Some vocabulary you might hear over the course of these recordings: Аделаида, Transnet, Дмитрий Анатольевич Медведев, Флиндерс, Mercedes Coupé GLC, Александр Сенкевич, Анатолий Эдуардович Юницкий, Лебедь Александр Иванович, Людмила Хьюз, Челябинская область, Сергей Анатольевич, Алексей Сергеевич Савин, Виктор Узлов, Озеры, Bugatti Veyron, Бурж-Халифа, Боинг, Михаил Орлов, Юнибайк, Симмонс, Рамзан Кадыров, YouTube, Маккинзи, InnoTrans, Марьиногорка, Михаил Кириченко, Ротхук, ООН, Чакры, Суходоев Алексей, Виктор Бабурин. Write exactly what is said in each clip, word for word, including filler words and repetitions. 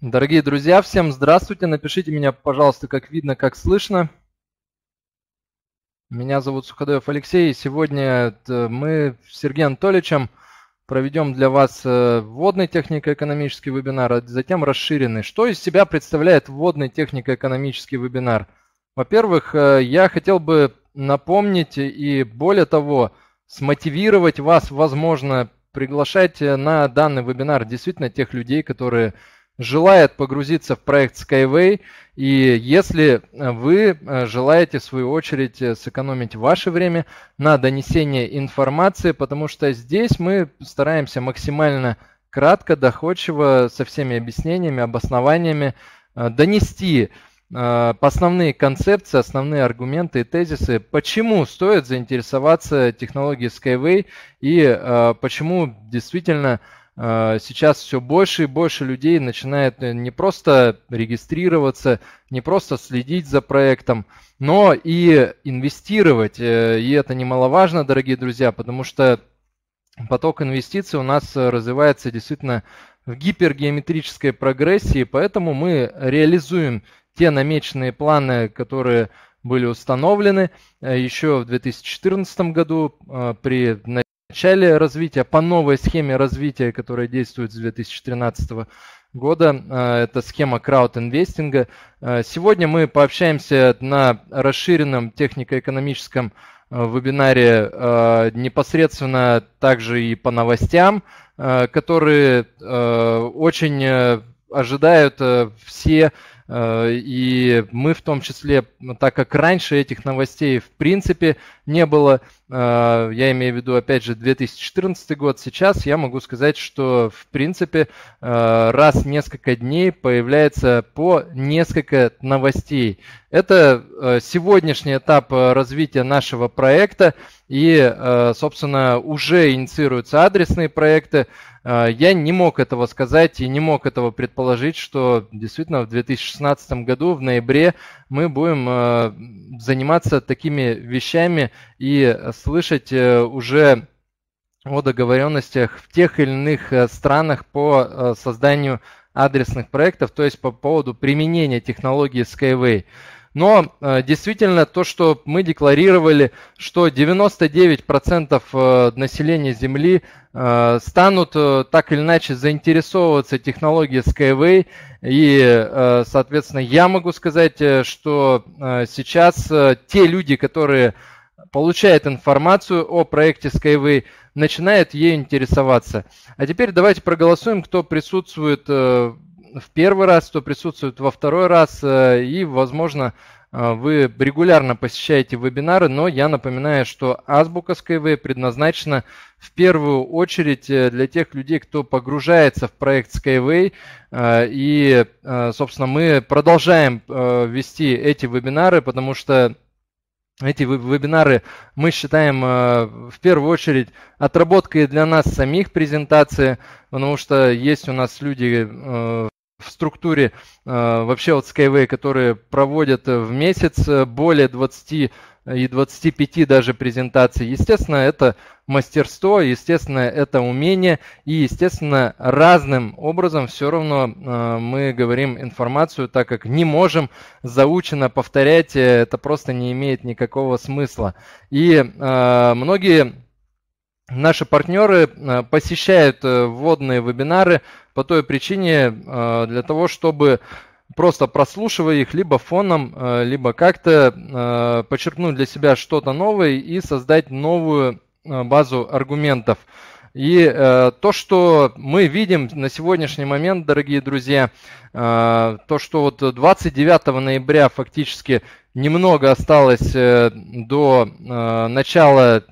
Дорогие друзья, всем здравствуйте. Напишите меня, пожалуйста, как видно, как слышно. Меня зовут Суходоев Алексей. И сегодня мы с Сергеем Анатольевичем проведем для вас вводный технико-экономический вебинар, а затем расширенный. Что из себя представляет вводный технико-экономический вебинар? Во-первых, я хотел бы напомнить и, более того, смотивировать вас, возможно, приглашать на данный вебинар действительно тех людей, которые желает погрузиться в проект Skyway, и если вы желаете в свою очередь сэкономить ваше время на донесение информации, потому что здесь мы стараемся максимально кратко, доходчиво, со всеми объяснениями, обоснованиями донести основные концепции, основные аргументы и тезисы, почему стоит заинтересоваться технологией Skyway и почему действительно сейчас все больше и больше людей начинает не просто регистрироваться, не просто следить за проектом, но и инвестировать. И это немаловажно, дорогие друзья, потому что поток инвестиций у нас развивается действительно в гипергеометрической прогрессии, поэтому мы реализуем те намеченные планы, которые были установлены еще в две тысячи четырнадцатом году при в начале развития, по новой схеме развития, которая действует с две тысячи тринадцатого года, это схема краудинвестинга. Сегодня мы пообщаемся на расширенном технико-экономическом вебинаре непосредственно также и по новостям, которые очень ожидают все, и мы в том числе, так как раньше этих новостей в принципе не было, я имею в виду опять же две тысячи четырнадцатый год, сейчас я могу сказать, что в принципе раз в несколько дней появляется по несколько новостей. Это сегодняшний этап развития нашего проекта и, собственно, уже инициируются адресные проекты. Я не мог этого сказать и не мог этого предположить, что действительно в две тысячи шестнадцатом году, в ноябре, мы будем заниматься такими вещами и слышать уже о договоренностях в тех или иных странах по созданию адресных проектов, то есть по поводу применения технологии Skyway. Но действительно то, что мы декларировали, что девяносто девять процентов населения Земли станут так или иначе заинтересовываться технологией Skyway. И, соответственно, я могу сказать, что сейчас те люди, которые получают информацию о проекте Skyway, начинают ею интересоваться. А теперь давайте проголосуем, кто присутствует в первый раз, кто присутствует во второй раз, и, возможно, вы регулярно посещаете вебинары, но я напоминаю, что азбука Skyway предназначена в первую очередь для тех людей, кто погружается в проект Skyway, и, собственно, мы продолжаем вести эти вебинары, потому что эти вебинары мы считаем в первую очередь отработкой для нас самих презентации, потому что есть у нас люди в структуре вообще от Skyway, которые проводят в месяц более двадцати и двадцати пяти даже презентаций. Естественно, это мастерство, естественно, это умение, и, естественно, разным образом все равно мы говорим информацию, так как не можем заучено повторять, это просто не имеет никакого смысла. И многие наши партнеры посещают вводные вебинары по той причине, для того, чтобы просто прослушивая их либо фоном, либо как-то подчеркнуть для себя что-то новое и создать новую базу аргументов. И то, что мы видим на сегодняшний момент, дорогие друзья, то, что вот двадцать девятого ноября фактически немного осталось до начала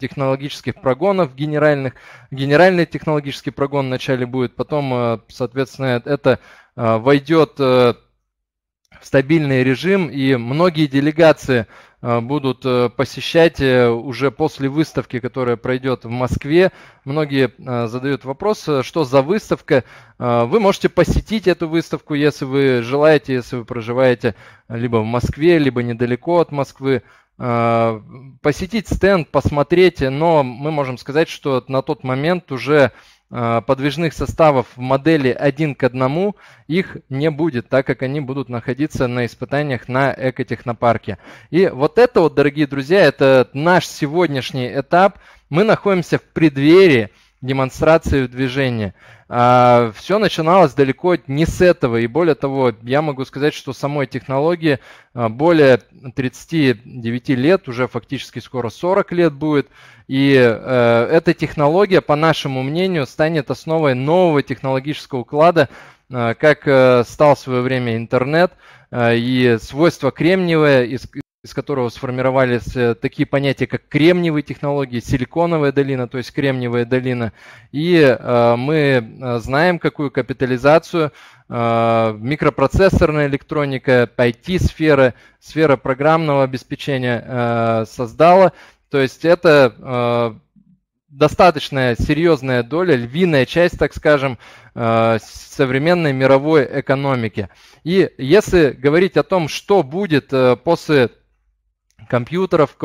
технологических прогонов генеральных. Генеральный технологический прогон вначале будет, потом, соответственно, это войдет в стабильный режим, и многие делегации будут посещать уже после выставки, которая пройдет в Москве. Многие задают вопрос, что за выставка. Вы можете посетить эту выставку, если вы желаете, если вы проживаете либо в Москве, либо недалеко от Москвы. Посетить стенд, посмотреть, но мы можем сказать, что на тот момент уже подвижных составов в модели один к одному их не будет, так как они будут находиться на испытаниях на экотехнопарке. И вот это вот, дорогие друзья, это наш сегодняшний этап. Мы находимся в преддверии демонстрации в движении. Все начиналось далеко не с этого. И более того, я могу сказать, что самой технологии более тридцати девяти лет, уже фактически скоро сорок лет будет. И эта технология, по нашему мнению, станет основой нового технологического уклада, как стал в свое время интернет и свойства кремниевая, из из которого сформировались такие понятия, как кремниевые технологии, силиконовая долина, то есть кремниевая долина. И э, мы знаем, какую капитализацию э, микропроцессорная электроника, ай ти-сфера, сфера программного обеспечения э, создала. То есть это э, достаточная серьезная доля, львиная часть, так скажем, современной мировой экономики. И если говорить о том, что будет после компьютеров,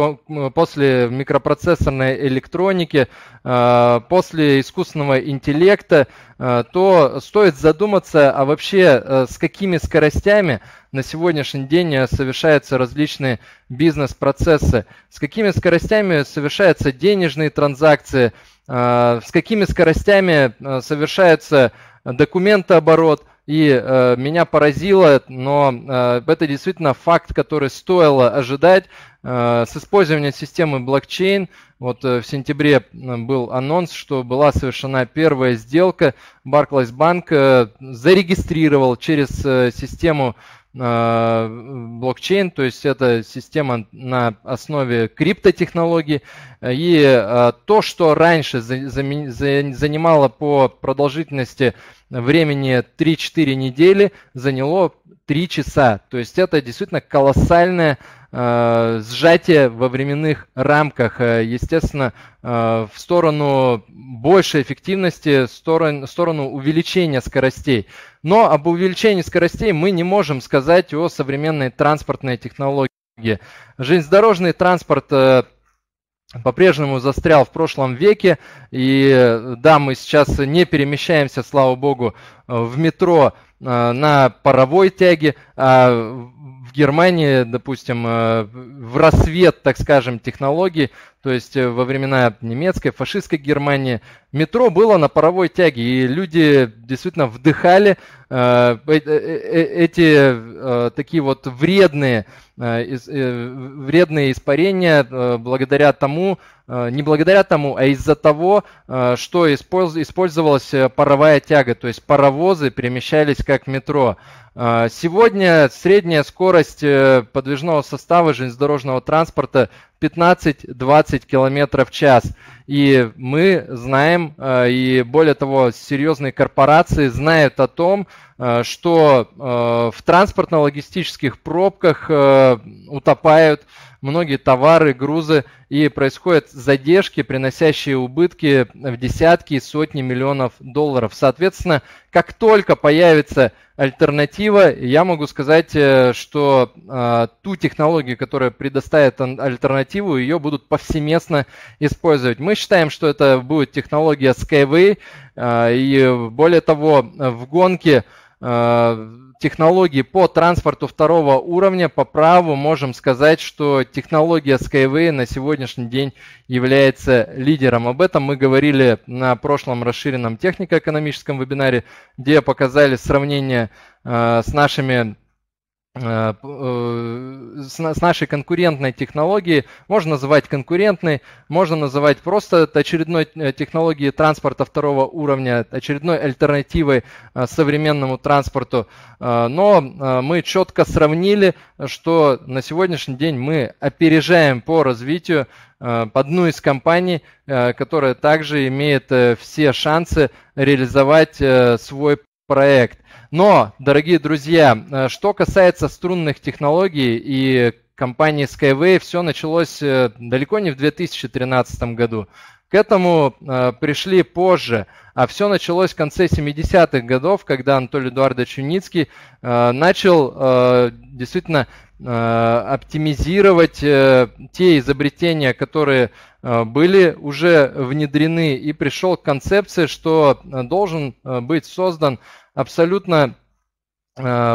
после микропроцессорной электроники, после искусственного интеллекта, то стоит задуматься, а вообще с какими скоростями на сегодняшний день совершаются различные бизнес-процессы, с какими скоростями совершаются денежные транзакции, с какими скоростями совершается документооборот. И э, меня поразило, но э, это действительно факт, который стоило ожидать. Э, с использованием системы блокчейн, вот э, в сентябре был анонс, что была совершена первая сделка. Barclays Bank э, зарегистрировал через э, систему э, блокчейн, то есть это система на основе криптотехнологий. И э, то, что раньше за, за, за, занимало по продолжительности времени три-четыре недели, заняло три часа. То есть это действительно колоссальное э, сжатие во временных рамках. Естественно, э, в сторону большей эффективности, в сторону, в сторону увеличения скоростей. Но об увеличении скоростей мы не можем сказать о современной транспортной технологии. Железнодорожный транспорт э, по-прежнему застрял в прошлом веке, и да, мы сейчас не перемещаемся, слава богу, в метро на паровой тяге, а в Германии, допустим, в рассвет, так скажем, технологий, то есть во времена немецкой, фашистской Германии, метро было на паровой тяге, и люди действительно вдыхали эти такие вот вредные, вредные испарения благодаря тому, не благодаря тому, а из-за того, что использовалась паровая тяга, то есть паровозы перемещались как метро. Сегодня средняя скорость подвижного состава железнодорожного транспорта пятнадцать-двадцать километров в час. И мы знаем, и более того, серьезные корпорации знают о том, что в транспортно-логистических пробках утопают многие товары, грузы, и происходят задержки, приносящие убытки в десятки и сотни миллионов долларов. Соответственно, как только появится альтернатива, я могу сказать, что э, ту технологию, которая предоставит альтернативу, ее будут повсеместно использовать. Мы считаем, что это будет технология Skyway, э, и более того, в гонке э, технологии по транспорту второго уровня по праву можем сказать, что технология Skyway на сегодняшний день является лидером. Об этом мы говорили на прошлом расширенном технико-экономическом вебинаре, где показали сравнение э, с нашими с нашей конкурентной технологией. Можно называть конкурентной, можно называть просто очередной технологией транспорта второго уровня, очередной альтернативой современному транспорту. Но мы четко сравнили, что на сегодняшний день мы опережаем по развитию одну из компаний, которая также имеет все шансы реализовать свой проект. Но, дорогие друзья, что касается струнных технологий и компании Skyway, все началось далеко не в две тысячи тринадцатом году. К этому э, пришли позже, а все началось в конце семидесятых годов, когда Анатолий Эдуардович Юницкий э, начал э, действительно э, оптимизировать э, те изобретения, которые э, были уже внедрены, и пришел к концепции, что должен э, быть создан абсолютно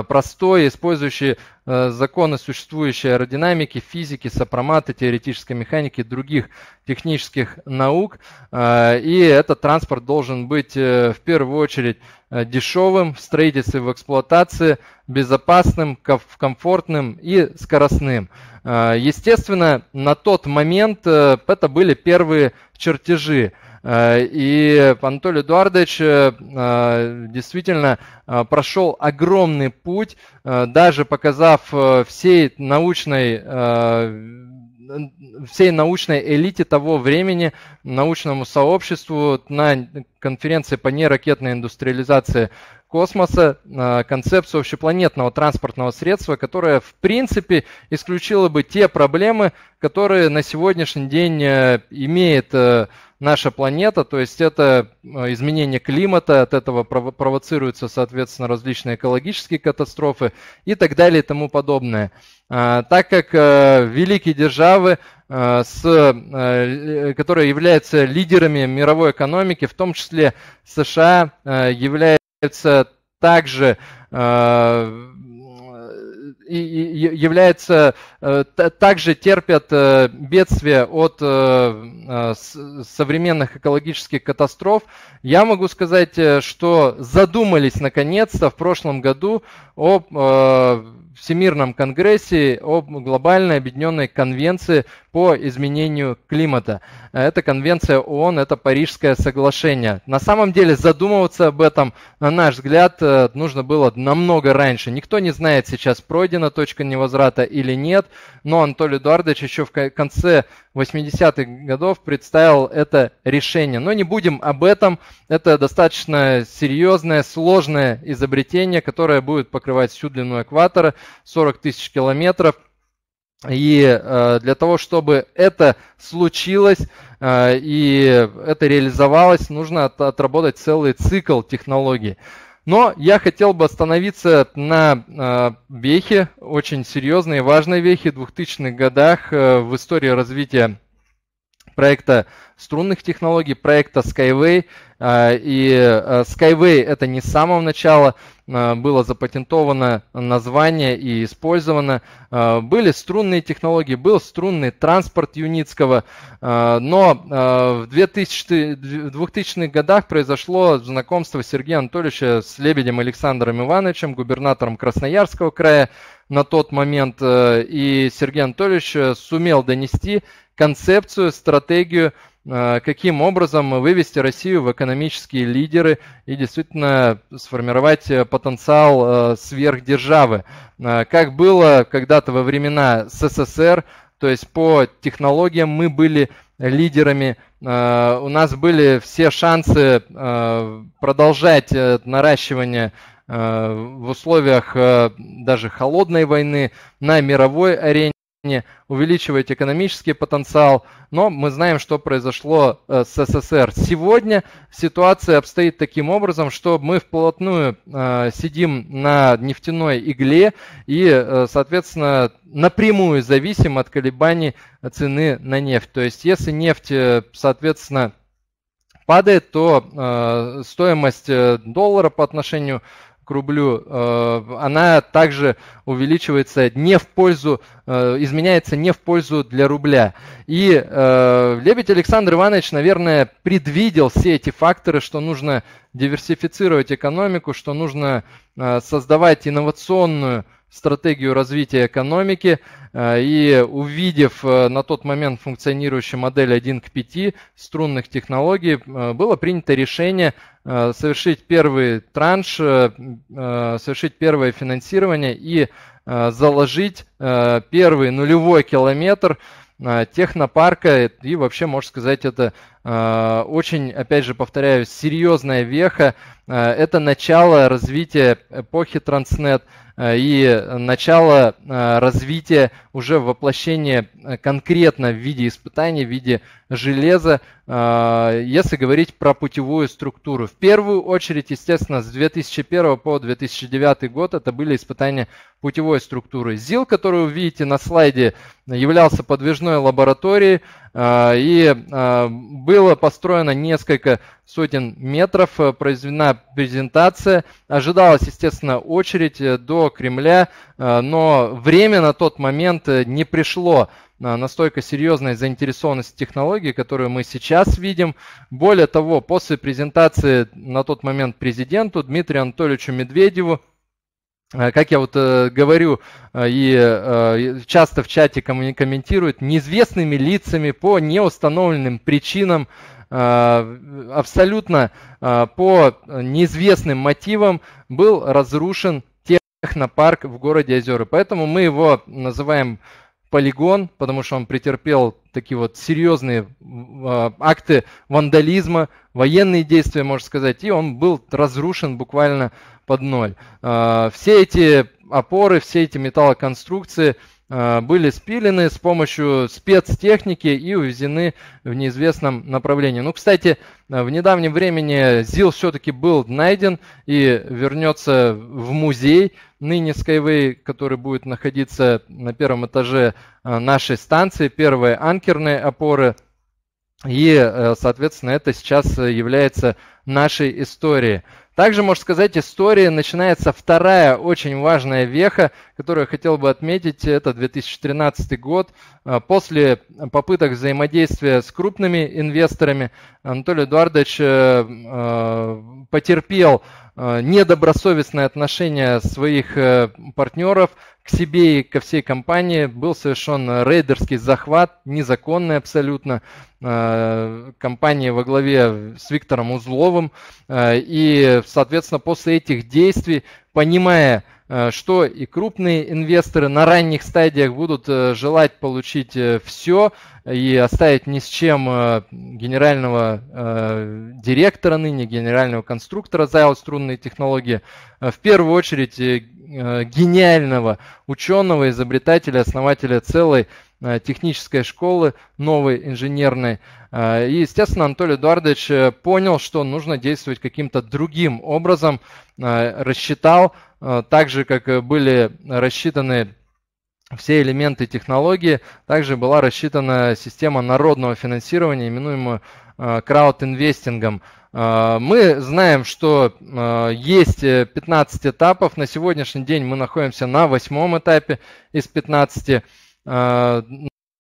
простой, использующий законы существующей аэродинамики, физики, сопромата, теоретической механики, других технических наук. И этот транспорт должен быть в первую очередь дешевым в строительстве, в эксплуатации, безопасным, комфортным и скоростным. Естественно, на тот момент это были первые чертежи. И Анатолий Эдуардович действительно прошел огромный путь, даже показав всей научной, всей научной элите того времени, научному сообществу на конференции по неракетной индустриализации космоса концепцию общепланетного транспортного средства, которая в принципе исключила бы те проблемы, которые на сегодняшний день имеет наша планета. То есть это изменение климата, от этого провоцируются, соответственно, различные экологические катастрофы и так далее и тому подобное. Так как великие державы, с, которые являются лидерами мировой экономики, в том числе США, являются также э, является, э, также терпят э, бедствия от э, с, современных экологических катастроф. Я могу сказать, что задумались наконец-то в прошлом году об э, Всемирном конгрессе, об глобальной объединенной конвенции по изменению климата. Это конвенция ООН, это Парижское соглашение. На самом деле задумываться об этом, на наш взгляд, нужно было намного раньше. Никто не знает сейчас, пройдена точка невозврата или нет, но Анатолий Эдуардович еще в конце восьмидесятых годов представил это решение. Но не будем об этом. Это достаточно серьезное, сложное изобретение, которое будет покрывать всю длину экватора, сорок тысяч километров. И для того, чтобы это случилось и это реализовалось, нужно отработать целый цикл технологий. Но я хотел бы остановиться на вехе, очень серьезной и важной вехе в двухтысячных годах в истории развития проекта струнных технологий, проекта Skyway. И Skyway — это не с самого начала было запатентовано название и использовано. Были струнные технологии, был струнный транспорт Юницкого, но в двухтысячных годах произошло знакомство Сергея Анатольевича с Лебедем Александром Ивановичем, губернатором Красноярского края на тот момент, и Сергей Анатольевич сумел донести концепцию, стратегию, каким образом вывести Россию в экономические лидеры и действительно сформировать потенциал сверхдержавы. Как было когда-то во времена СССР, то есть по технологиям мы были лидерами, у нас были все шансы продолжать наращивание в условиях даже холодной войны на мировой арене, увеличивать экономический потенциал, но мы знаем, что произошло с СССР. Сегодня ситуация обстоит таким образом, что мы вплотную сидим на нефтяной игле и, соответственно, напрямую зависим от колебаний цены на нефть. То есть, если нефть, соответственно, падает, то стоимость доллара по отношению к рублю, она также увеличивается не в пользу, изменяется не в пользу для рубля. И Лебедь Александр Иванович, наверное, предвидел все эти факторы, что нужно диверсифицировать экономику, что нужно создавать инновационную стратегию развития экономики, и увидев на тот момент функционирующую модель один к пяти струнных технологий, было принято решение совершить первый транш, совершить первое финансирование и заложить первый нулевой километр технопарка. И вообще, можно сказать, это очень, опять же повторяю, серьезная веха, это начало развития эпохи Transnet и начало развития уже воплощения конкретно в виде испытаний, в виде железа, если говорить про путевую структуру. В первую очередь, естественно, с две тысячи первого по две тысячи девятый год это были испытания путевой структуры. ЗИЛ, который вы видите на слайде, являлся подвижной лабораторией, и было построено несколько сотен метров, произведена презентация, ожидалась, естественно, очередь до Кремля, но время на тот момент не пришло. Настолько серьезная заинтересованность технологии, которую мы сейчас видим. Более того, после презентации на тот момент президенту Дмитрию Анатольевичу Медведеву, как я вот говорю и часто в чате комментируют, неизвестными лицами по неустановленным причинам, абсолютно по неизвестным мотивам был разрушен технопарк в городе Озеры. Поэтому мы его называем полигон, потому что он претерпел такие вот серьезные акты вандализма, военные действия, можно сказать, и он был разрушен буквально под ноль. Все эти опоры, все эти металлоконструкции были спилены с помощью спецтехники и увезены в неизвестном направлении. Ну, кстати, в недавнем времени ЗИЛ все-таки был найден и вернется в музей, ныне Skyway, который будет находиться на первом этаже нашей станции, первые анкерные опоры. И, соответственно, это сейчас является нашей историей. Также, можно сказать, история начинается вторая очень важная веха, которую я хотел бы отметить, это две тысячи тринадцатый год. После попыток взаимодействия с крупными инвесторами Анатолий Эдуардович потерпел недобросовестное отношение своих партнеров к себе и ко всей компании. Был совершен рейдерский захват, незаконный абсолютно, компании во главе с Виктором Узловым. И, соответственно, после этих действий, понимая, что и крупные инвесторы на ранних стадиях будут желать получить все и оставить ни с чем генерального директора, ныне генерального конструктора ЗАО «Струнные технологии», в первую очередь гениального ученого, изобретателя, основателя целой технической школы, новой инженерной. И, естественно, Анатолий Эдуардович понял, что нужно действовать каким-то другим образом, рассчитал, так же, как были рассчитаны все элементы технологии, также была рассчитана система народного финансирования, именуемая краудинвестингом. Мы знаем, что есть пятнадцать этапов. На сегодняшний день мы находимся на восьмом этапе из пятнадцати.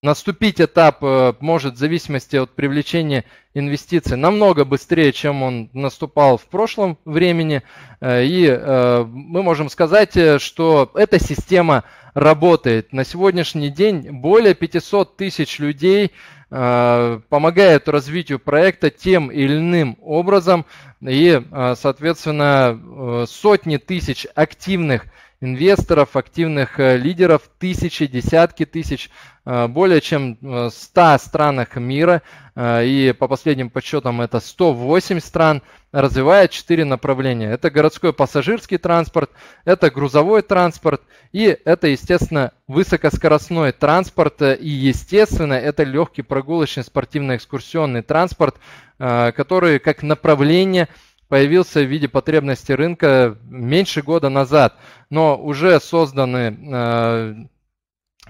Наступить этап может в зависимости от привлечения инвестиций намного быстрее, чем он наступал в прошлом времени. И мы можем сказать, что эта система работает. На сегодняшний день более пятисот тысяч людей помогают развитию проекта тем или иным образом. И, соответственно, сотни тысяч активных инвесторов, активных лидеров, тысячи, десятки тысяч, более чем в ста странах мира, и по последним подсчетам это сто восемь стран, развивает четыре направления. Это городской пассажирский транспорт, это грузовой транспорт и это, естественно, высокоскоростной транспорт и, естественно, это легкий прогулочный спортивно-экскурсионный транспорт, который как направление появился в виде потребности рынка меньше года назад, но уже созданы э,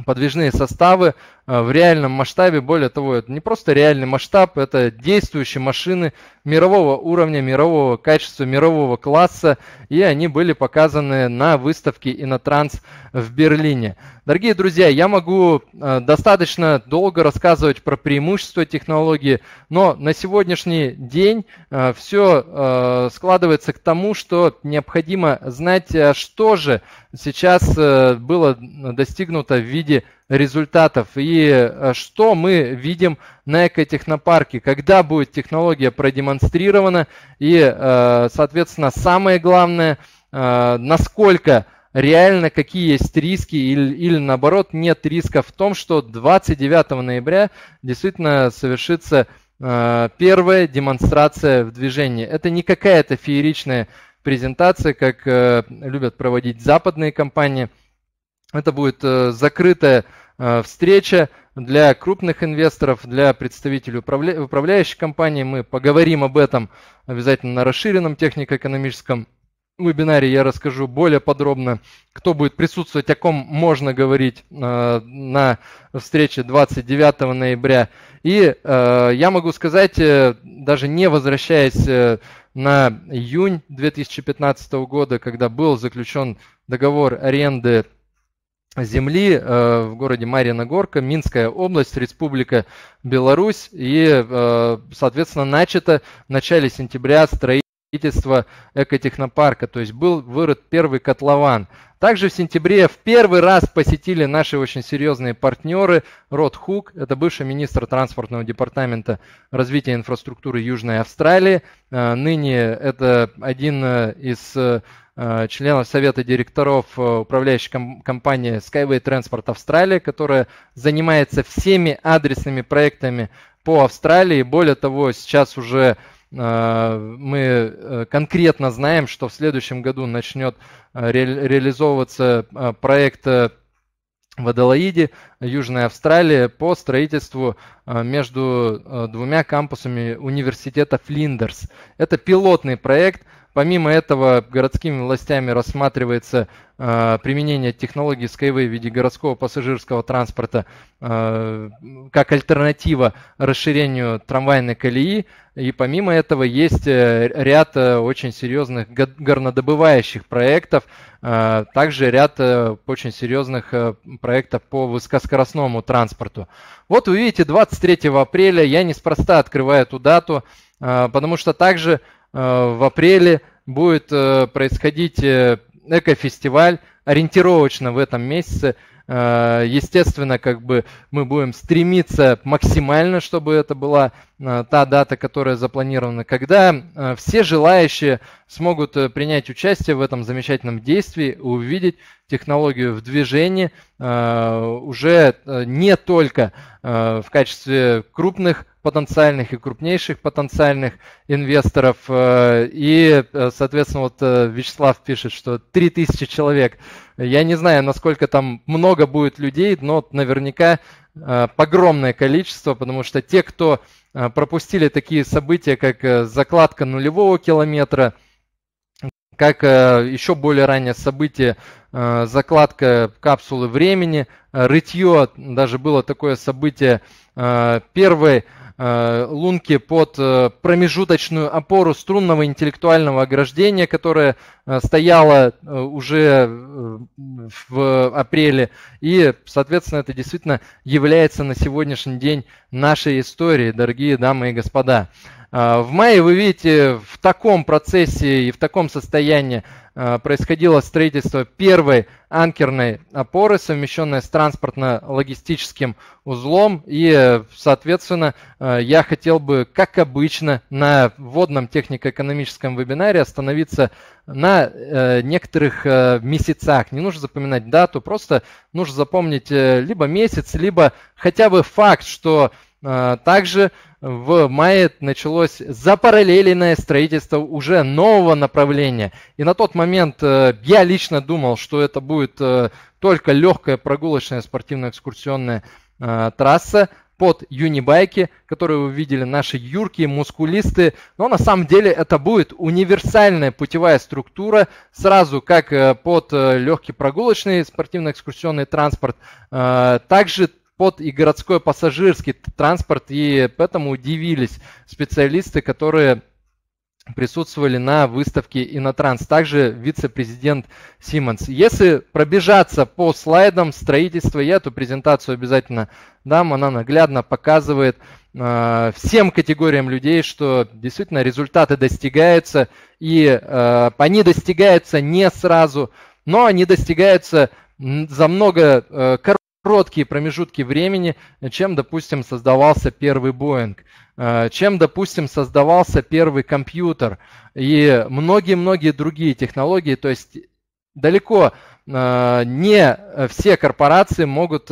подвижные составы э, в реальном масштабе. Более того, это не просто реальный масштаб, это действующие машины мирового уровня, мирового качества, мирового класса, и они были показаны на выставке InnoTrans в Берлине. Дорогие друзья, я могу э, достаточно долго рассказывать про преимущества технологии, но на сегодняшний день э, все э, складывается к тому, что необходимо знать, что же сейчас э, было достигнуто в виде результатов и что мы видим на экотехнопарке, когда будет технология продемонстрирована и, э, соответственно, самое главное, э, насколько реально какие есть риски или, или наоборот нет риска в том, что двадцать девятого ноября действительно совершится Первая демонстрация в движении. Это не какая-то фееричная презентация, как любят проводить западные компании. Это будет закрытая встреча для крупных инвесторов, для представителей управля... управляющих компаний. Мы поговорим об этом обязательно на расширенном технико-экономическом вебинаре. Я расскажу более подробно, кто будет присутствовать, о ком можно говорить э, на встрече двадцать девятого ноября. И э, я могу сказать, э, даже не возвращаясь э, на июнь две тысячи пятнадцатого года, когда был заключен договор аренды земли э, в городе Марьиногорка, Минская область, Республика Беларусь, и, э, соответственно, начато в начале сентября строительство экотехнопарка, то есть был вырыт первый котлован. Также в сентябре в первый раз посетили наши очень серьезные партнеры Ротхук, это бывший министр транспортного департамента развития инфраструктуры Южной Австралии, ныне это один из членов совета директоров управляющей компании Skyway Transport Австралия, которая занимается всеми адресными проектами по Австралии. Более того, сейчас уже мы конкретно знаем, что в следующем году начнет ре- реализовываться проект в Аделаиде, Южная Австралия, по строительству между двумя кампусами университета Флиндерс. Это пилотный проект. Помимо этого, городскими властями рассматривается э, применение технологии Skyway в виде городского пассажирского транспорта э, как альтернатива расширению трамвайной колеи. И помимо этого есть ряд очень серьезных горнодобывающих проектов, э, также ряд очень серьезных проектов по высокоскоростному транспорту. Вот вы видите, двадцать третьего апреля, я неспроста открываю эту дату, э, потому что также в апреле будет происходить экофестиваль, ориентировочно в этом месяце. Естественно, как бы мы будем стремиться максимально, чтобы это была та дата, которая запланирована, когда все желающие смогут принять участие в этом замечательном действии, увидеть технологию в движении уже не только в качестве крупных потенциальных и крупнейших потенциальных инвесторов. И, соответственно, вот Вячеслав пишет, что три тысячи человек. Я не знаю, насколько там много будет людей, но наверняка огромное количество, потому что те, кто пропустили такие события, как закладка нулевого километра, как еще более раннее событие, закладка капсулы времени, рытье, даже было такое событие первой лунки под промежуточную опору струнного интеллектуального ограждения, которое стояло уже в апреле. И, соответственно, это действительно является на сегодняшний день нашей историей, дорогие дамы и господа. В мае, вы видите, в таком процессе и в таком состоянии происходило строительство первой анкерной опоры, совмещенной с транспортно-логистическим узлом. И, соответственно, я хотел бы, как обычно, на вводном технико-экономическом вебинаре остановиться на некоторых месяцах. Не нужно запоминать дату, просто нужно запомнить либо месяц, либо хотя бы факт, что также в мае началось запараллельное строительство уже нового направления. И на тот момент я лично думал, что это будет только легкая прогулочная спортивно-экскурсионная трасса под юнибайки, которые вы видели, наши юркие, мускулисты. Но на самом деле это будет универсальная путевая структура, сразу как под легкий прогулочный спортивно-экскурсионный транспорт, также и городской пассажирский транспорт, и поэтому удивились специалисты, которые присутствовали на выставке InnoTrans, также вице-президент Симмонс. Если пробежаться по слайдам строительства, я эту презентацию обязательно дам, она наглядно показывает э, всем категориям людей, что действительно результаты достигаются, и э, они достигаются не сразу, но они достигаются за много э, короткие промежутки времени, чем, допустим, создавался первый Боинг, чем, допустим, создавался первый компьютер и многие-многие другие технологии. То есть далеко не все корпорации могут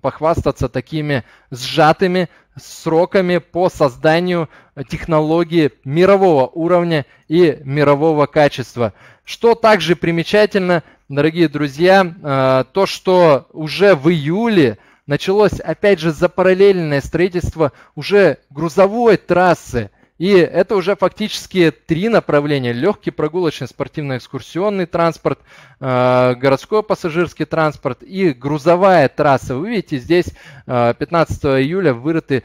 похвастаться такими сжатыми сроками по созданию технологии мирового уровня и мирового качества. Что также примечательно, дорогие друзья, то, что уже в июле началось опять же запараллельное строительство уже грузовой трассы. И это уже фактически три направления. Легкий прогулочный спортивно-экскурсионный транспорт, городской пассажирский транспорт и грузовая трасса. Вы видите, здесь пятнадцатого июля вырыты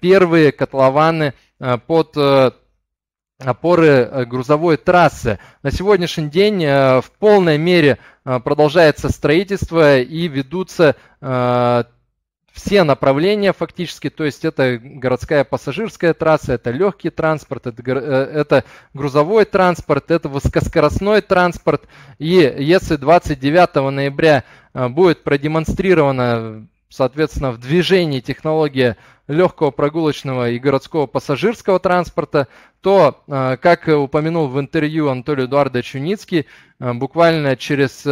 первые котлованы под опоры грузовой трассы. На сегодняшний день в полной мере продолжается строительство и ведутся все направления фактически, то есть это городская пассажирская трасса, это легкий транспорт, это, это грузовой транспорт, это высокоскоростной транспорт. И если двадцать девятого ноября будет продемонстрирована, соответственно, в движении технология легкого прогулочного и городского пассажирского транспорта, то, как упомянул в интервью Анатолий Эдуардович Юницкий, буквально через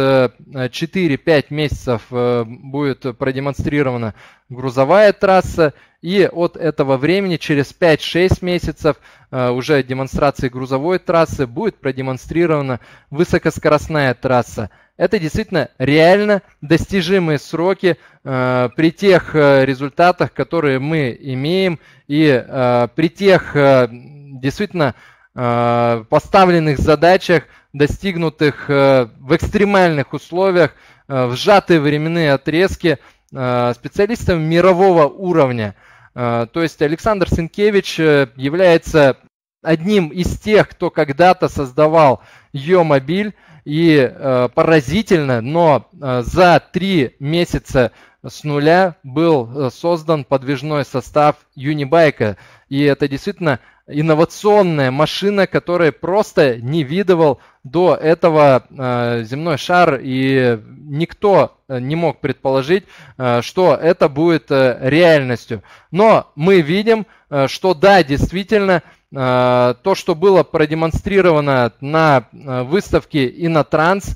четыре-пять месяцев будет продемонстрирована грузовая трасса, и от этого времени через пять-шесть месяцев уже демонстрации грузовой трассы будет продемонстрирована высокоскоростная трасса. Это действительно реально достижимые сроки э, при тех э, результатах, которые мы имеем, и э, при тех э, действительно э, поставленных задачах, достигнутых э, в экстремальных условиях, э, в сжатые временные отрезки э, специалистов мирового уровня. Э, то есть Александр Сенкевич является одним из тех, кто когда-то создавал Е-мобиль. И э, поразительно, но э, за три месяца с нуля был создан подвижной состав Юнибайка. И это действительно инновационная машина, которая просто не видывал до этого э, земной шар. И никто не мог предположить, э, что это будет э, реальностью. Но мы видим, э, что да, действительно, то, что было продемонстрировано на выставке InnoTrans,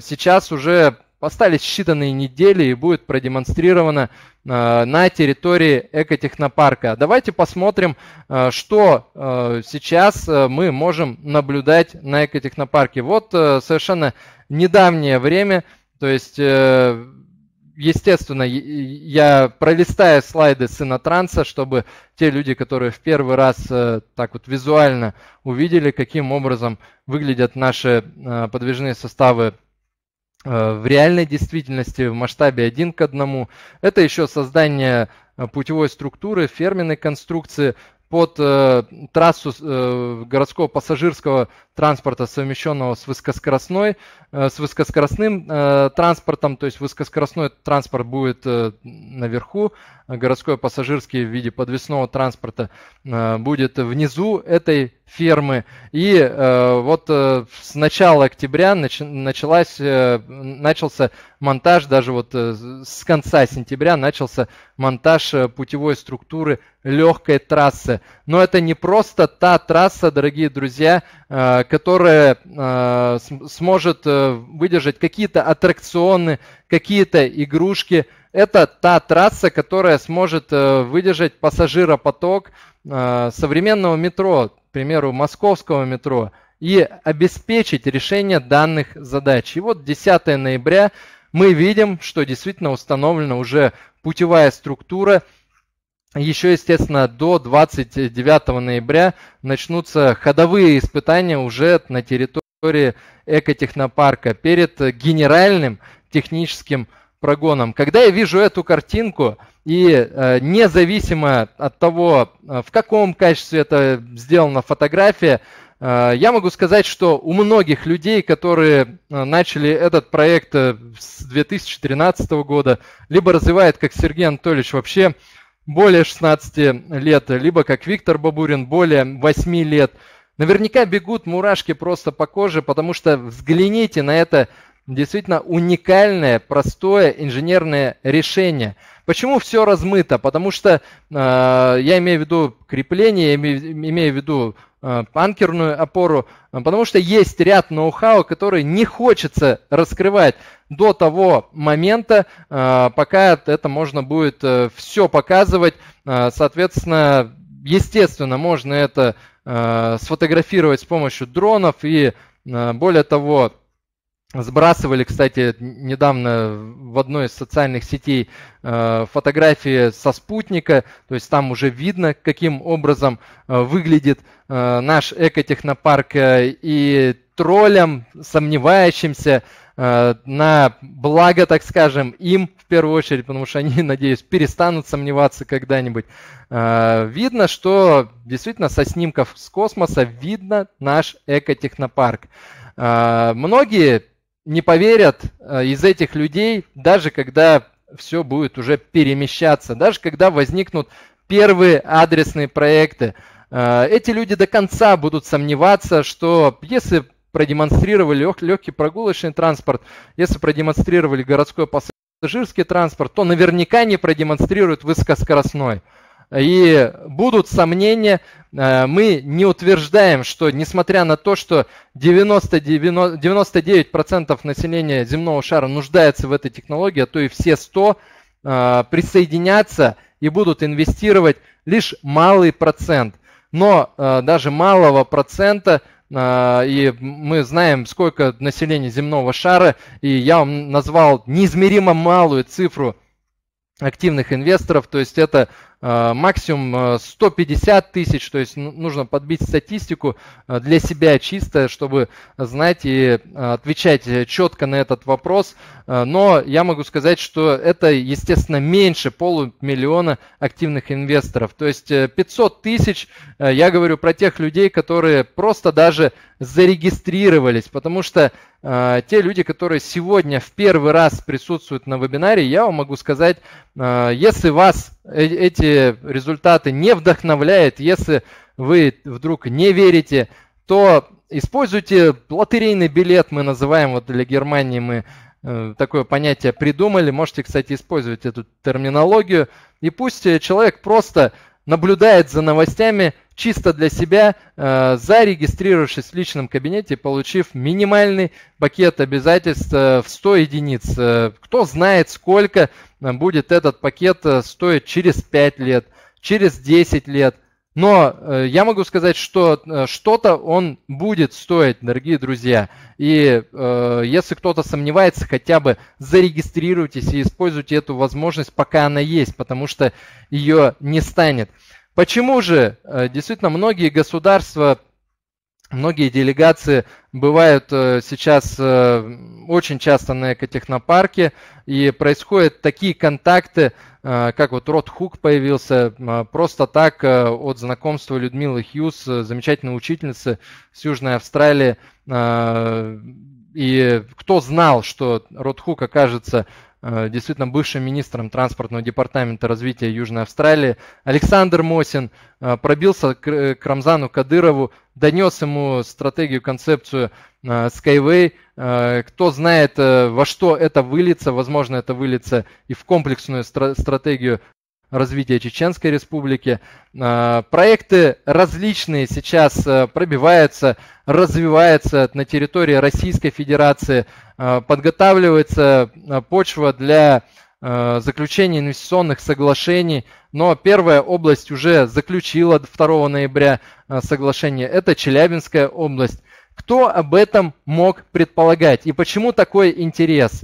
сейчас уже остались считанные недели и будет продемонстрировано на территории экотехнопарка. Давайте посмотрим, что сейчас мы можем наблюдать на экотехнопарке. Вот совершенно недавнее время, то есть... Естественно, я пролистаю слайды с InnoTrans, чтобы те люди, которые в первый раз так вот визуально увидели, каким образом выглядят наши подвижные составы в реальной действительности, в масштабе один к одному. Это еще создание путевой структуры, ферменной конструкции под трассу городского пассажирского транспорта, совмещенного с, высокоскоростной, с высокоскоростным транспортом. То есть высокоскоростной транспорт будет наверху, городской пассажирский в виде подвесного транспорта будет внизу этой фермы. И вот с начала октября началась, начался монтаж, даже вот с конца сентября начался монтаж путевой структуры легкой трассы. Но это не просто та трасса, дорогие друзья, которая сможет выдержать какие-то аттракционы, какие-то игрушки. Это та трасса, которая сможет выдержать пассажиропоток современного метро, к примеру, московского метро, и обеспечить решение данных задач. И вот десятого ноября мы видим, что действительно установлена уже путевая структура. Еще, естественно, до двадцать девятого ноября начнутся ходовые испытания уже на территории экотехнопарка перед генеральным техническим прогоном. Когда я вижу эту картинку, и независимо от того, в каком качестве это сделана фотография, я могу сказать, что у многих людей, которые начали этот проект с две тысячи тринадцатого года, либо развивают, как Сергей Анатольевич, вообще более шестнадцати лет, либо как Виктор Бабурин, более восьми лет. Наверняка бегут мурашки просто по коже, потому что взгляните на это действительно уникальное, простое инженерное решение – Почему все размыто? Потому что э, я имею в виду крепление, я имею, имею в виду э, анкерную опору, потому что есть ряд ноу-хау, который не хочется раскрывать до того момента, э, пока это можно будет э, все показывать. Э, соответственно, естественно, можно это э, сфотографировать с помощью дронов и э, более того... Сбрасывали, кстати, недавно в одной из социальных сетей фотографии со спутника, то есть там уже видно, каким образом выглядит наш экотехнопарк, и троллям, сомневающимся, на благо, так скажем, им в первую очередь, потому что они, надеюсь, перестанут сомневаться когда-нибудь. Видно, что действительно со снимков с космоса видно наш экотехнопарк. Многие не поверят из этих людей, даже когда все будет уже перемещаться, даже когда возникнут первые адресные проекты. Эти люди до конца будут сомневаться, что если продемонстрировали лег- легкий прогулочный транспорт, если продемонстрировали городской пассажирский транспорт, то наверняка не продемонстрируют высокоскоростной. И будут сомнения, мы не утверждаем, что несмотря на то, что девяносто-девяносто девять процентов населения земного шара нуждается в этой технологии, а то и все сто присоединятся и будут инвестировать лишь малый процент. Но даже малого процента, и мы знаем, сколько населения земного шара, и я вам назвал неизмеримо малую цифру активных инвесторов, то есть это э, максимум сто пятьдесят тысяч, то есть нужно подбить статистику для себя чисто, чтобы знать и отвечать четко на этот вопрос. Но я могу сказать, что это, естественно, меньше полумиллиона активных инвесторов. То есть пятьсот тысяч, я говорю про тех людей, которые просто даже зарегистрировались, потому что те люди, которые сегодня в первый раз присутствуют на вебинаре, я вам могу сказать, если вас эти результаты не вдохновляют, если вы вдруг не верите, то используйте лотерейный билет, мы называем, вот для Германии мы такое понятие придумали, можете, кстати, использовать эту терминологию, и пусть человек просто наблюдает за новостями, чисто для себя, зарегистрировавшись в личном кабинете, получив минимальный пакет обязательств в сто единиц. Кто знает, сколько будет этот пакет стоить через пять лет, через десять лет. Но я могу сказать, что что-то он будет стоить, дорогие друзья. И если кто-то сомневается, хотя бы зарегистрируйтесь и используйте эту возможность, пока она есть, потому что ее не станет. Почему же действительно многие государства, многие делегации бывают сейчас очень часто на экотехнопарке, и происходят такие контакты, как вот Ротхук появился просто так от знакомства Людмилы Хьюз, замечательной учительницы с Южной Австралии. И кто знал, что Ротхук окажется действительно бывшим министром транспортного департамента развития Южной Австралии. Александр Мосин пробился к Рамзану Кадырову, донес ему стратегию, концепцию Skyway. Кто знает, во что это выльется, возможно, это выльется и в комплексную стратегию развития Чеченской Республики. Проекты различные сейчас пробиваются, развиваются на территории Российской Федерации, подготавливается почва для заключения инвестиционных соглашений, но первая область уже заключила второго ноября соглашение, это Челябинская область. Кто об этом мог предполагать и почему такой интерес?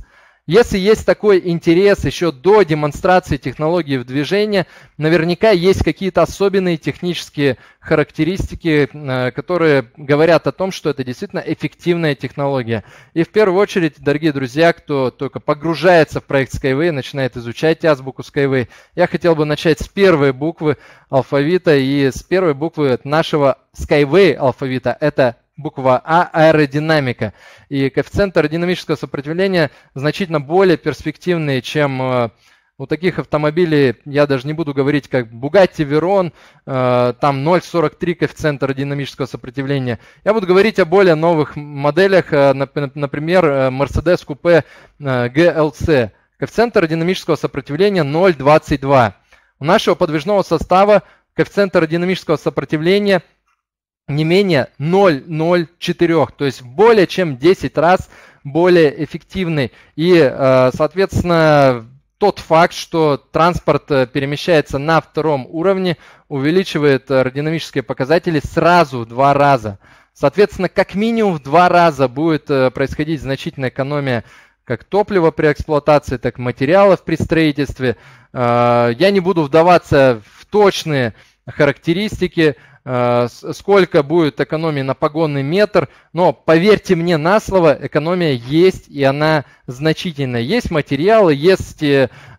Если есть такой интерес еще до демонстрации технологии в движении, наверняка есть какие-то особенные технические характеристики, которые говорят о том, что это действительно эффективная технология. И в первую очередь, дорогие друзья, кто только погружается в проект Skyway, начинает изучать азбуку Skyway, я хотел бы начать с первой буквы алфавита и с первой буквы нашего Skyway алфавита. Это буква А – аэродинамика. И коэффициент аэродинамического сопротивления значительно более перспективный, чем у таких автомобилей, я даже не буду говорить, как Bugatti Veyron, там ноль целых сорок три сотых коэффициент аэродинамического сопротивления. Я буду говорить о более новых моделях, например, Mercedes Coupé джи эл си. Коэффициент аэродинамического сопротивления ноль целых двадцать две сотых. У нашего подвижного состава коэффициент аэродинамического сопротивления не менее ноль целых ноль четыре сотых, то есть более чем десять раз более эффективный. И, соответственно, тот факт, что транспорт перемещается на втором уровне, увеличивает аэродинамические показатели сразу в два раза. Соответственно, как минимум в два раза будет происходить значительная экономия как топлива при эксплуатации, так и материалов при строительстве. Я не буду вдаваться в точные характеристики, сколько будет экономии на погонный метр, но поверьте мне на слово, экономия есть, и она значительная. Есть материалы, есть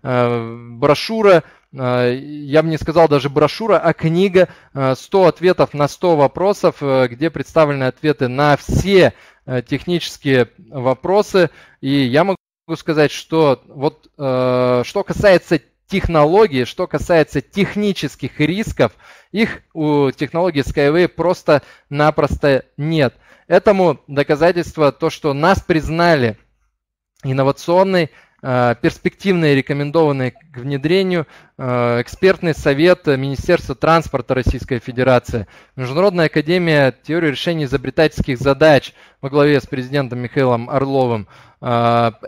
брошюра, я бы не сказал даже брошюра, а книга «сто ответов на сто вопросов», где представлены ответы на все технические вопросы. И я могу сказать, что вот что касается технологий, что касается технических рисков, их у технологии Skyway просто-напросто нет. Этому доказательство то, что нас признали инновационной, э, перспективной, рекомендованной к внедрению, э, экспертный совет Министерства транспорта Российской Федерации, Международная академия теории решения изобретательских задач во главе с президентом Михаилом Орловым, э,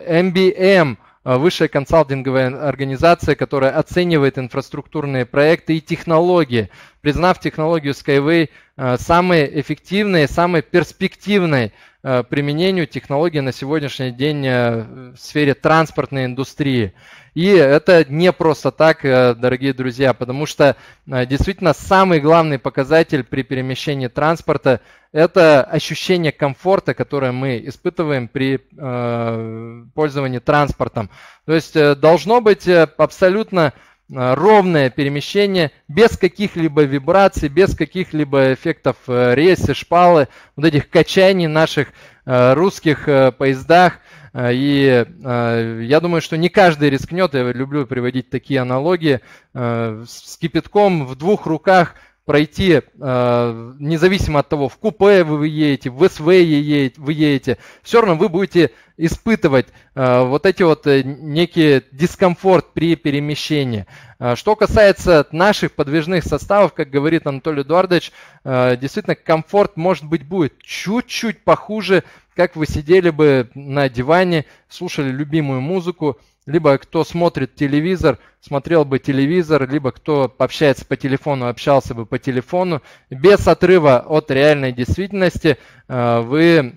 эм би эм, высшая консалтинговая организация, которая оценивает инфраструктурные проекты и технологии, признав технологию Skyway самой эффективной, самой перспективной применению технологии на сегодняшний день в сфере транспортной индустрии. И это не просто так, дорогие друзья, потому что действительно самый главный показатель при перемещении транспорта – это ощущение комфорта, которое мы испытываем при э, пользовании транспортом. То есть должно быть абсолютно ровное перемещение, без каких-либо вибраций, без каких-либо эффектов рельсы, шпалы, вот этих качаний в наших русских поездах. И я думаю, что не каждый рискнет, я люблю приводить такие аналогии, с кипятком в двух руках пройти, независимо от того, в купе вы едете, в эс вэ вы едете, все равно вы будете испытывать вот эти вот некий дискомфорт при перемещении. Что касается наших подвижных составов, как говорит Анатолий Эдуардович, действительно комфорт, может быть, будет чуть-чуть похуже, как вы сидели бы на диване, слушали любимую музыку, либо кто смотрит телевизор, смотрел бы телевизор, либо кто общается по телефону, общался бы по телефону. Без отрыва от реальной действительности вы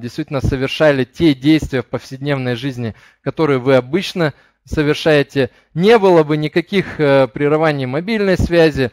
действительно совершали те действия в повседневной жизни, которые вы обычно совершаете. Не было бы никаких прерываний мобильной связи,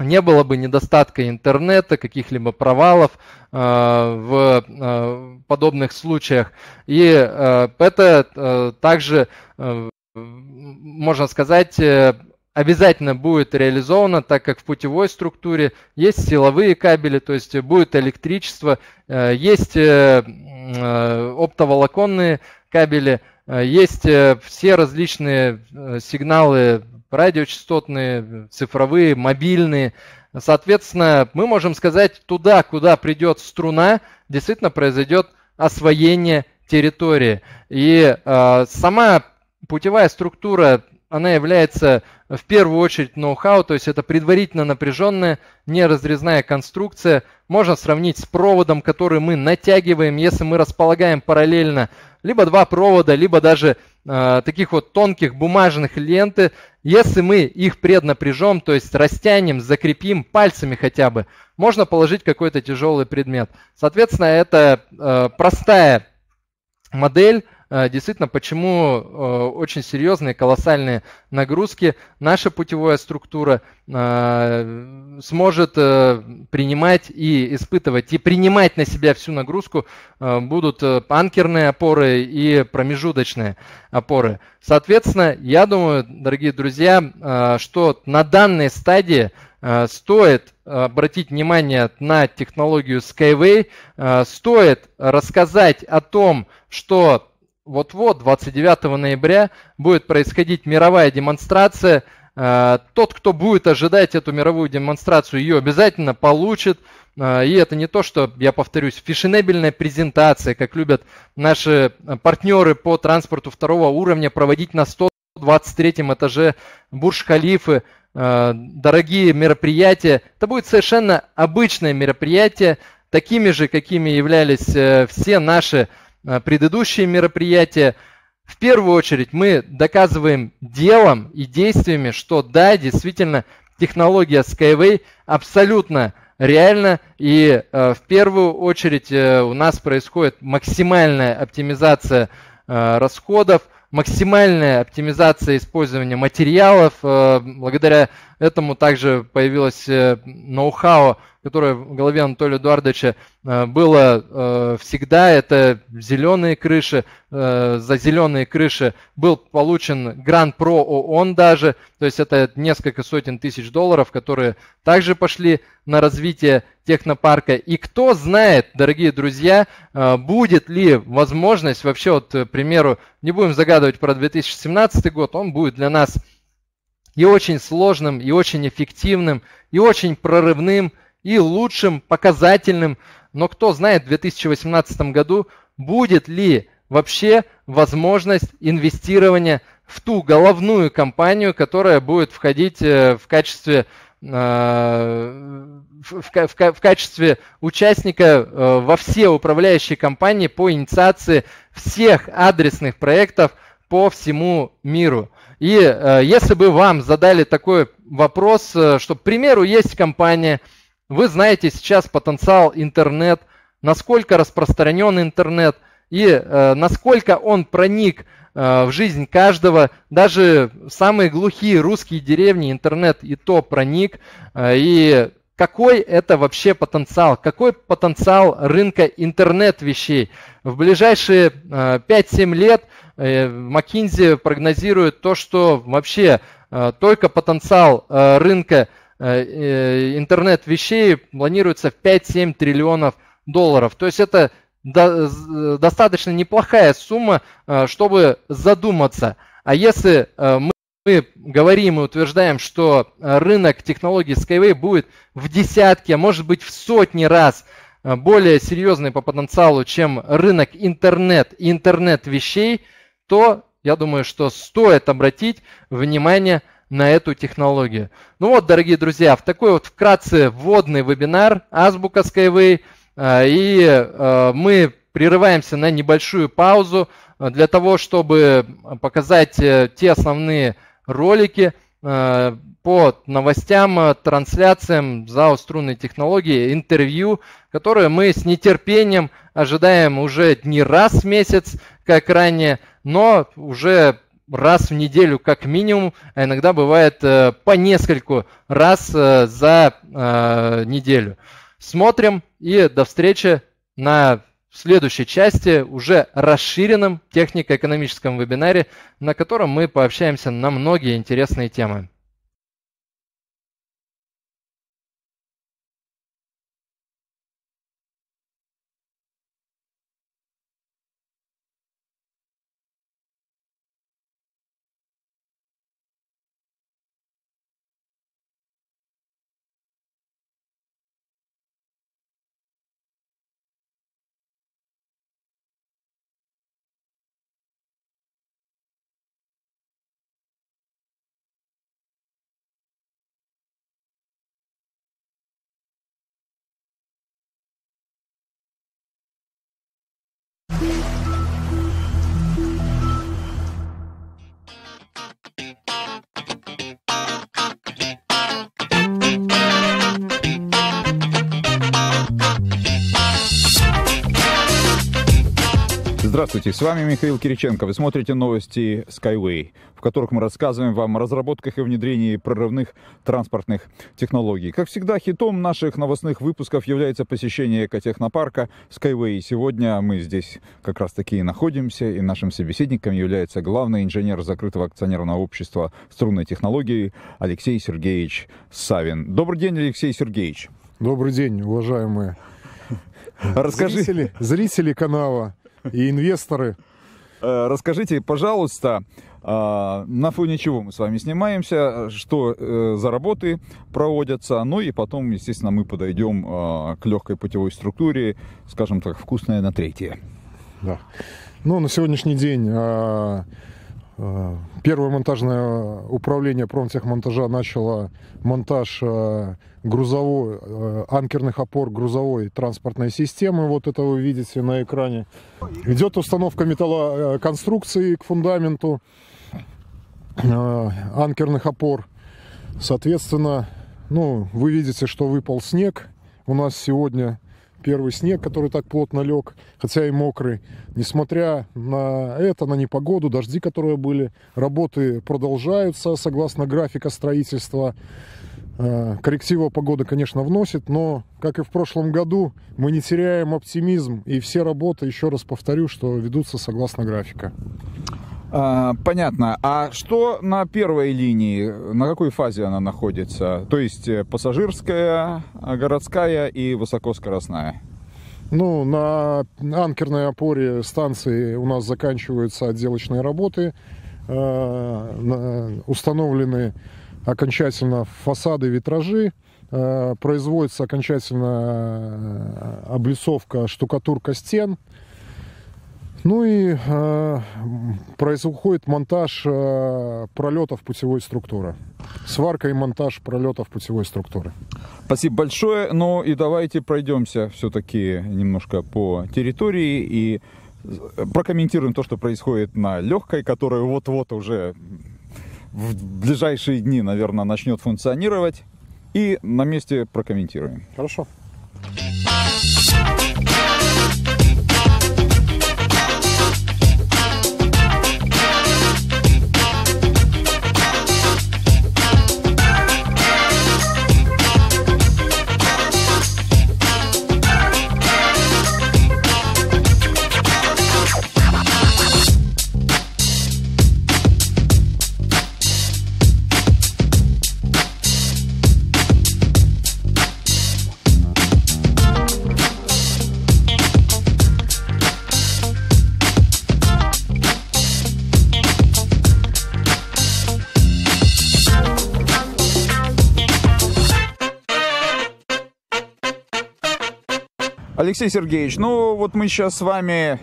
не было бы недостатка интернета, каких-либо провалов э, в э, подобных случаях. И э, это э, также, э, можно сказать, э, обязательно будет реализовано, так как в путевой структуре есть силовые кабели, то есть будет электричество, э, есть э, э, оптоволоконные кабели, э, есть э, все различные э, сигналы, радиочастотные, цифровые, мобильные. Соответственно, мы можем сказать, туда, куда придет струна, действительно произойдет освоение территории. И э, сама путевая структура, она является в первую очередь ноу-хау, то есть это предварительно напряженная, неразрезная конструкция. Можно сравнить с проводом, который мы натягиваем, если мы располагаем параллельно либо два провода, либо даже э, таких вот тонких бумажных ленты. Если мы их преднапряжем, то есть растянем, закрепим пальцами хотя бы, можно положить какой-то тяжелый предмет. Соответственно, это э, простая модель. Действительно, почему очень серьезные, колоссальные нагрузки наша путевая структура сможет принимать и испытывать. И принимать на себя всю нагрузку будут анкерные опоры и промежуточные опоры. Соответственно, я думаю, дорогие друзья, что на данной стадии стоит обратить внимание на технологию Skyway, стоит рассказать о том, что вот-вот, двадцать девятого ноября, будет происходить мировая демонстрация. Тот, кто будет ожидать эту мировую демонстрацию, ее обязательно получит. И это не то, что, я повторюсь, фешенебельная презентация, как любят наши партнеры по транспорту второго уровня проводить на сто двадцать третьем этаже Бурж-Халифы дорогие мероприятия. Это будет совершенно обычное мероприятие, такими же, какими являлись все наши предыдущие мероприятия. В первую очередь мы доказываем делом и действиями, что да, действительно, технология Skyway абсолютно реально, и э, в первую очередь э, у нас происходит максимальная оптимизация э, расходов, максимальная оптимизация использования материалов. Э, благодаря этому также появилось э, ноу-хау, которое в голове Анатолия Эдуардовича э, было э, всегда. Это зеленые крыши. Э, за зеленые крыши был получен грант про ООН даже. То есть это несколько сотен тысяч долларов, которые также пошли на развитие технопарка. И кто знает, дорогие друзья, э, будет ли возможность вообще, вот, к примеру, не будем загадывать про две тысячи семнадцатый год, он будет для нас и очень сложным, и очень эффективным, и очень прорывным, и лучшим, показательным. Но кто знает, в две тысячи восемнадцатом году будет ли вообще возможность инвестирования в ту головную компанию, которая будет входить в качестве, в качестве участника во все управляющие компании по инициации всех адресных проектов по всему миру. И если бы вам задали такой вопрос, что, к примеру, есть компания, вы знаете сейчас потенциал интернет, насколько распространен интернет и э, насколько он проник э, в жизнь каждого. Даже самые глухие русские деревни интернет и то проник. Э, и какой это вообще потенциал? Какой потенциал рынка интернет-вещей? В ближайшие э, пять-семь лет э, Маккинзи прогнозирует то, что вообще э, только потенциал э, рынка интернет вещей планируется в пять-семь триллионов долларов. То есть это до, достаточно неплохая сумма, чтобы задуматься. А если мы, мы говорим и утверждаем, что рынок технологий Skyway будет в десятки, а может быть в сотни раз более серьезный по потенциалу, чем рынок интернет и интернет вещей, то я думаю, что стоит обратить внимание на эту технологию. Ну вот, дорогие друзья, в такой вот вкратце вводный вебинар «Азбука Skyway». И мы прерываемся на небольшую паузу для того, чтобы показать те основные ролики по новостям, трансляциям ЗАО «Струнные технологии», интервью, которые мы с нетерпением ожидаем уже не раз в месяц, как ранее, но уже раз в неделю как минимум, а иногда бывает по нескольку раз за неделю. Смотрим и до встречи на следующей части, уже расширенном технико-экономическом вебинаре, на котором мы пообщаемся на многие интересные темы. Здравствуйте, с вами Михаил Кириченко. Вы смотрите новости Skyway, в которых мы рассказываем вам о разработках и внедрении прорывных транспортных технологий. Как всегда, хитом наших новостных выпусков является посещение экотехнопарка Skyway. Сегодня мы здесь как раз таки и находимся, и нашим собеседником является главный инженер закрытого акционерного общества «Струнные технологии» Алексей Сергеевич Савин. Добрый день, Алексей Сергеевич. Добрый день, уважаемые Расскажи... зрители, зрители канала и инвесторы. Расскажите, пожалуйста, А на фоне чего мы с вами снимаемся, что э, за работы проводятся, ну и потом, естественно, мы подойдем э, к легкой путевой структуре, скажем так, вкусное на третье. Да. Ну, на сегодняшний день э, э, первое монтажное управление промтехмонтажа начало монтаж э, грузовой, э, анкерных опор грузовой транспортной системы. Вот это вы видите на экране. Идет установка металлоконструкции к фундаменту э, анкерных опор. Соответственно, ну, вы видите, что выпал снег у нас сегодня. Первый снег, который так плотно лег, хотя и мокрый. Несмотря на это, на непогоду, дожди, которые были, работы продолжаются согласно графика строительства. Корректива погода, конечно, вносит, но, как и в прошлом году, мы не теряем оптимизм. И все работы, еще раз повторю, что ведутся согласно графика. Понятно. А что на первой линии, на какой фазе она находится? То есть пассажирская, городская и высокоскоростная? Ну, на анкерной опоре станции у нас заканчиваются отделочные работы. Установлены окончательно фасады, витражи. Производится окончательно облицовка, штукатурка стен. Ну и э, происходит монтаж э, пролетов путевой структуры. Сварка и монтаж пролетов путевой структуры. Спасибо большое. Ну и давайте пройдемся все-таки немножко по территории и прокомментируем то, что происходит на легкой, которая вот-вот уже в ближайшие дни, наверное, начнет функционировать. И на месте прокомментируем. Хорошо. Алексей Сергеевич, ну вот мы сейчас с вами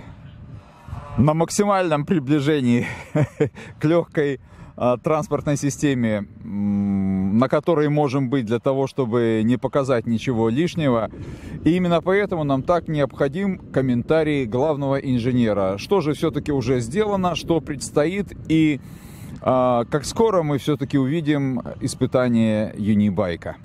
на максимальном приближении к легкой а, транспортной системе, на которой можем быть для того, чтобы не показать ничего лишнего. И именно поэтому нам так необходим комментарий главного инженера. Что же все-таки уже сделано, что предстоит и а, как скоро мы все-таки увидим испытание Юнибайка.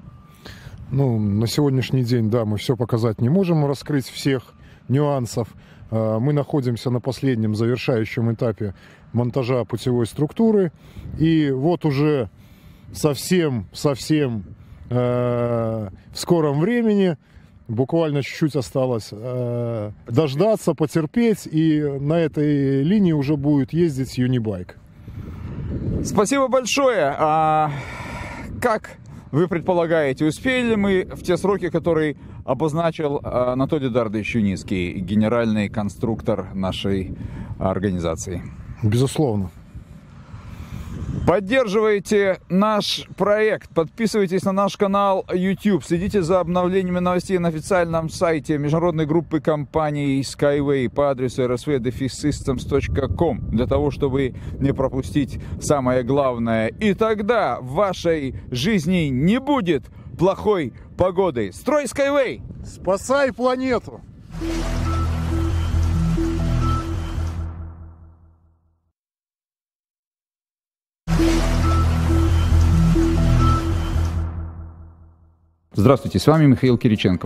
Ну, на сегодняшний день, да, мы все показать не можем, раскрыть всех нюансов. Мы находимся на последнем завершающем этапе монтажа путевой структуры. И вот уже совсем-совсем э, в скором времени, буквально чуть-чуть осталось э, дождаться, потерпеть, и на этой линии уже будет ездить Юнибайк. Спасибо большое. А как вы предполагаете, успели ли мы в те сроки, которые обозначил Анатолий Эдуардович Юницкий, генеральный конструктор нашей организации? Безусловно. Поддерживайте наш проект, подписывайтесь на наш канал YouTube, следите за обновлениями новостей на официальном сайте международной группы компаний Skyway по адресу эр эс ви дефис системс точка ком для того, чтобы не пропустить самое главное. И тогда в вашей жизни не будет плохой погоды. Строй Skyway! Спасай планету! Здравствуйте, с вами Михаил Кириченко.